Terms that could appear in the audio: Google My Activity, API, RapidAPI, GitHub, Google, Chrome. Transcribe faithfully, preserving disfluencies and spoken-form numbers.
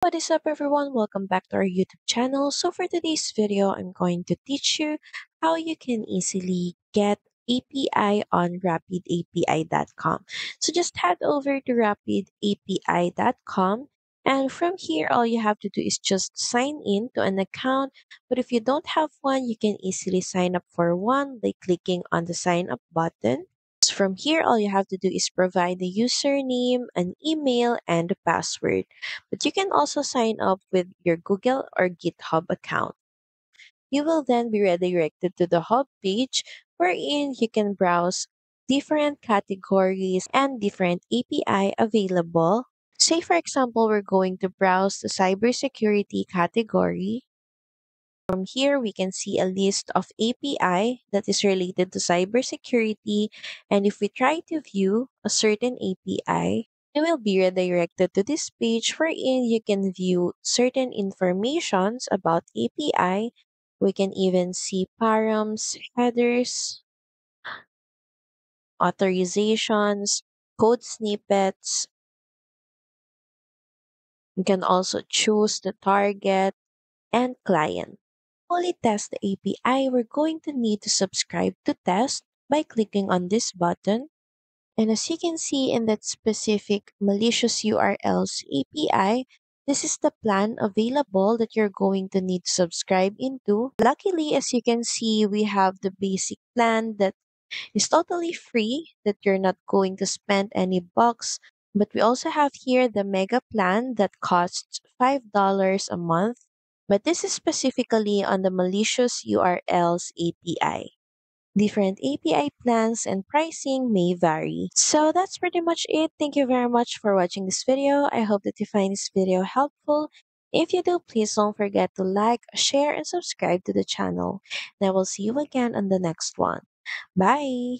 What is up, everyone? Welcome back to our YouTube channel. So for today's video, I'm going to teach you how you can easily get A P I on rapid A P I dot com. So just head over to rapid A P I dot com, and from here all you have to do is just sign in to an account. But if you don't have one, you can easily sign up for one by clicking on the sign up button. From here, all you have to do is provide a username, an email, and a password. But you can also sign up with your Google or GitHub account. You will then be redirected to the hub page, wherein you can browse different categories and different A P I available. Say, for example, we're going to browse the cybersecurity category. From here, we can see a list of A P I that is related to cybersecurity, and if we try to view a certain A P I, you will be redirected to this page wherein you can view certain informations about A P I. We can even see params, headers, authorizations, code snippets. You can also choose the target and client. Only test the A P I, we're going to need to subscribe to test by clicking on this button. And as you can see in that specific malicious U R Ls A P I, this is the plan available that you're going to need to subscribe into. Luckily, as you can see, we have the basic plan that is totally free, that you're not going to spend any bucks. But we also have here the mega plan that costs five dollars a month. But this is specifically on the malicious U R Ls A P I. Different A P I plans and pricing may vary. So that's pretty much it. Thank you very much for watching this video. I hope that you find this video helpful. If you do, please don't forget to like, share, and subscribe to the channel. And I will see you again on the next one. Bye!